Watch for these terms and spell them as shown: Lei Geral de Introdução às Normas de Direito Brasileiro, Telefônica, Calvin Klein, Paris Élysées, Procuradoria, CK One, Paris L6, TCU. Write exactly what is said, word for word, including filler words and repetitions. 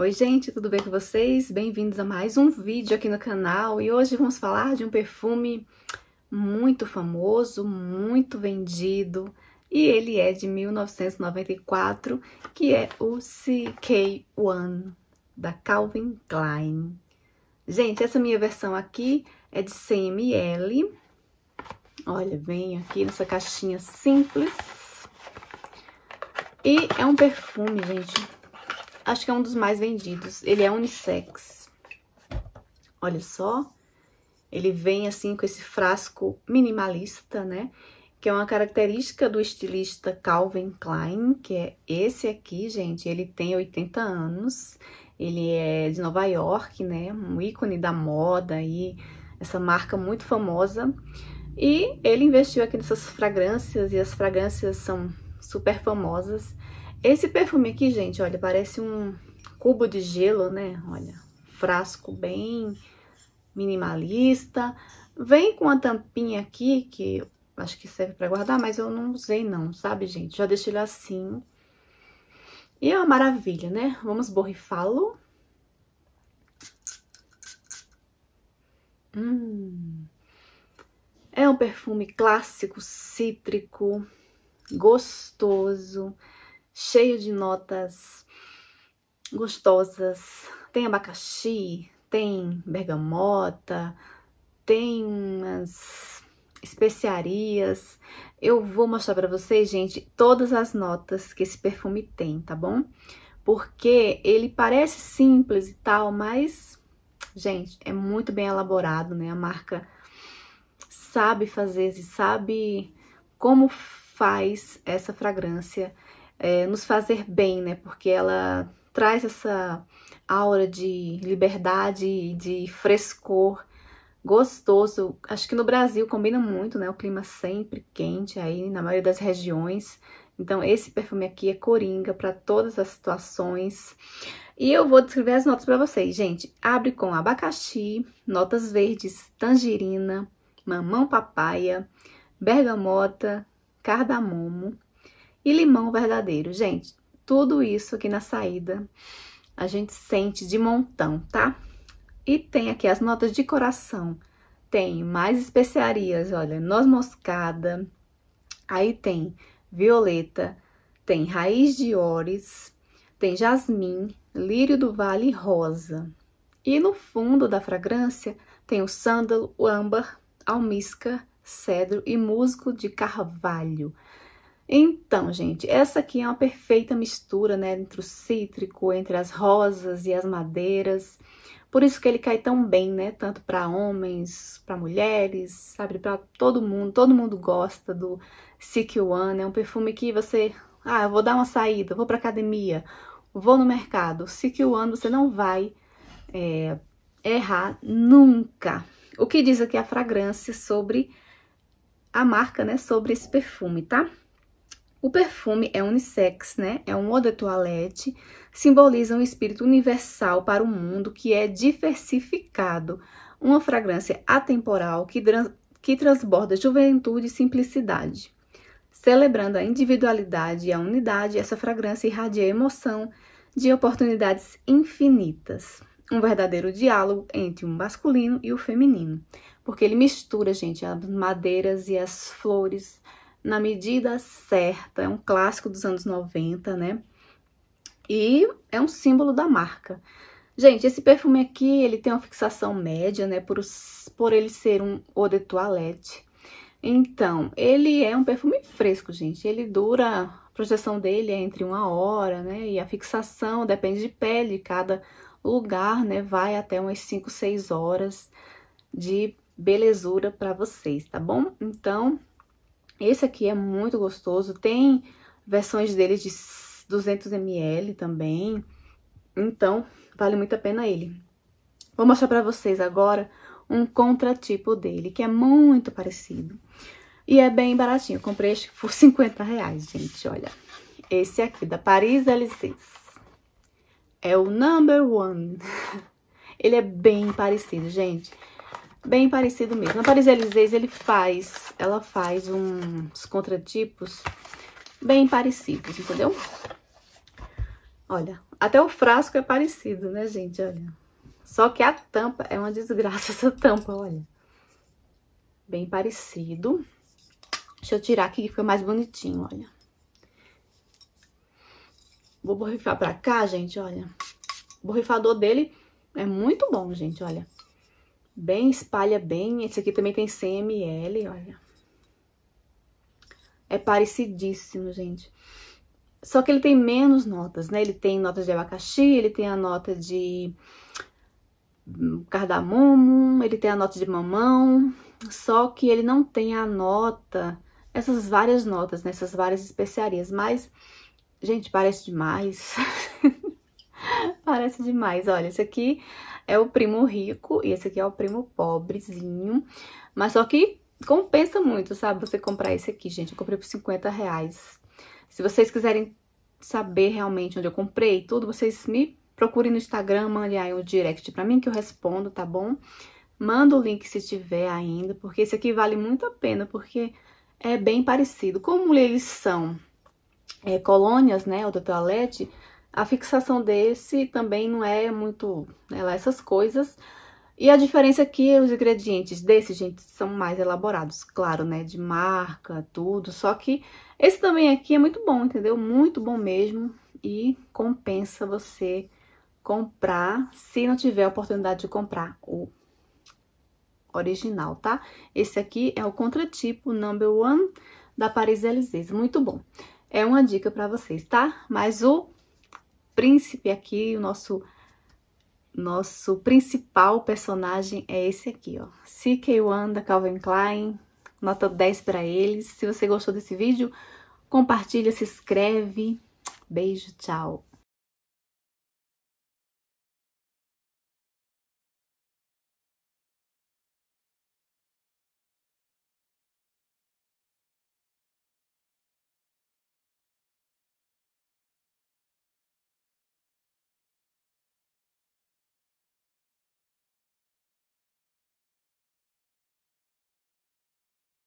Oi gente, tudo bem com vocês? Bem-vindos a mais um vídeo aqui no canal e hoje vamos falar de um perfume muito famoso, muito vendido e ele é de mil novecentos e noventa e quatro, que é o C K One da Calvin Klein. Gente, essa minha versão aqui é de cem mililitros, olha, vem aqui nessa caixinha simples e é um perfume, gente. Acho que é um dos mais vendidos. Ele é unissex. Olha só. Ele vem assim com esse frasco minimalista, né? Que é uma característica do estilista Calvin Klein, que é esse aqui, gente. Ele tem oitenta anos. Ele é de Nova York, né? Um ícone da moda aí. Essa marca muito famosa. E ele investiu aqui nessas fragrâncias. E as fragrâncias são super famosas. Esse perfume aqui, gente, olha, parece um cubo de gelo, né? Olha, frasco bem minimalista. Vem com a tampinha aqui, que acho que serve pra guardar, mas eu não usei não, sabe, gente? Já deixei ele assim. E é uma maravilha, né? Vamos borrifá-lo. Hum. É um perfume clássico, cítrico, gostoso. Cheio de notas gostosas, tem abacaxi, tem bergamota, tem umas especiarias. Eu vou mostrar pra vocês, gente, todas as notas que esse perfume tem, tá bom? Porque ele parece simples e tal, mas, gente, é muito bem elaborado, né? A marca sabe fazer, sabe como faz essa fragrância. É, nos fazer bem, né? Porque ela traz essa aura de liberdade, de frescor gostoso. Acho que no Brasil combina muito, né? O clima sempre quente aí, na maioria das regiões. Então, esse perfume aqui é coringa para todas as situações. E eu vou descrever as notas para vocês, gente. Abre com abacaxi, notas verdes, tangerina, mamão papaya, bergamota, cardamomo. E limão verdadeiro, gente, tudo isso aqui na saída a gente sente de montão, tá? E tem aqui as notas de coração, tem mais especiarias, olha, noz moscada, aí tem violeta, tem raiz de óris, tem jasmim, lírio do vale e rosa. E no fundo da fragrância tem o sândalo, o âmbar, almíscar, cedro e musgo de carvalho. Então, gente, essa aqui é uma perfeita mistura, né, entre o cítrico, entre as rosas e as madeiras. Por isso que ele cai tão bem, né, tanto para homens, para mulheres, sabe, para todo mundo. Todo mundo gosta do C K One, é um perfume que você, ah, eu vou dar uma saída, vou para academia, vou no mercado. C K One você não vai é, errar nunca. O que diz aqui a fragrância sobre a marca, né, sobre esse perfume, tá? O perfume é unissex, né? É um eau de toilette, simboliza um espírito universal para o mundo que é diversificado, uma fragrância atemporal que, trans que transborda juventude e simplicidade. Celebrando a individualidade e a unidade, essa fragrância irradia a emoção de oportunidades infinitas. Um verdadeiro diálogo entre o masculino e o feminino, porque ele mistura, gente, as madeiras e as flores, na medida certa, é um clássico dos anos noventa, né? E é um símbolo da marca. Gente, esse perfume aqui, ele tem uma fixação média, né? Por, os, por ele ser um eau de toilette. Então, ele é um perfume fresco, gente. Ele dura, a projeção dele é entre uma hora, né? E a fixação depende de pele, cada lugar, né? Vai até umas cinco, seis horas de belezura pra vocês, tá bom? Então... esse aqui é muito gostoso, tem versões dele de duzentos mililitros também, então vale muito a pena ele. Vou mostrar pra vocês agora um contratipo dele, que é muito parecido. E é bem baratinho, eu comprei este por cinquenta reais, gente, olha. Esse aqui, da Paris L seis, é o number one. Ele é bem parecido, gente. Bem parecido mesmo. A Paris Élysées, ele faz, ela faz uns contratipos bem parecidos, entendeu? Olha, Até o frasco é parecido, né, gente? Olha. Só que a tampa é uma desgraça, essa tampa, olha. Bem parecido. Deixa eu tirar aqui que fica mais bonitinho, olha. Vou borrifar pra cá, gente, olha. O borrifador dele é muito bom, gente, olha. Bem, espalha bem. Esse aqui também tem cem mililitros, olha. É parecidíssimo, gente. Só que ele tem menos notas, né? Ele tem notas de abacaxi, ele tem a nota de cardamomo, ele tem a nota de mamão. Só que ele não tem a nota, essas várias notas, né? Essas várias especiarias. Mas, gente, parece demais. Parece demais. Olha, esse aqui é o primo rico e esse aqui é o primo pobrezinho. Mas só que compensa muito, sabe? Você comprar esse aqui, gente. Eu comprei por cinquenta reais. Se vocês quiserem saber realmente onde eu comprei e tudo, vocês me procurem no Instagram, mandem aí um direct pra mim que eu respondo, tá bom? Manda o link se tiver ainda, porque esse aqui vale muito a pena, porque é bem parecido. Como eles são é, colônias, né, ou da toalete, a fixação desse também não é muito, né, lá essas coisas. E a diferença é que os ingredientes desse, gente, são mais elaborados, claro, né, de marca, tudo. Só que esse também aqui é muito bom, entendeu? Muito bom mesmo e compensa você comprar, se não tiver a oportunidade de comprar o original, tá? Esse aqui é o contratipo number one da Paris Élysées, muito bom. É uma dica pra vocês, tá? Mas o príncipe aqui, o nosso... Nosso principal personagem é esse aqui, ó. C K One da Calvin Klein, nota dez pra eles. Se você gostou desse vídeo, compartilha, se inscreve. Beijo, tchau.